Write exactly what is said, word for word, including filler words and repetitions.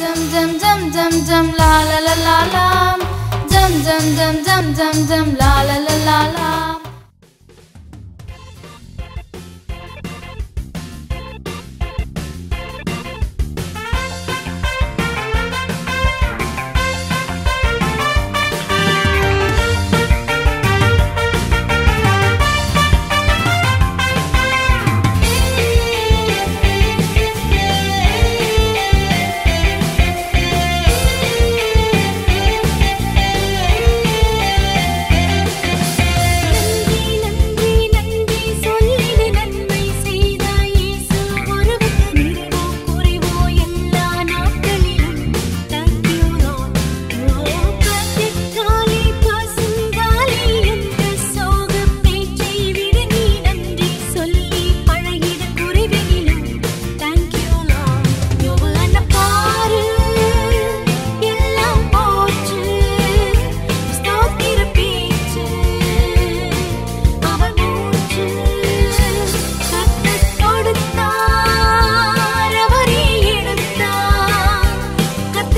dum dum dum dum dum la la la la la, dum dum dum dum dum dum la la la la la.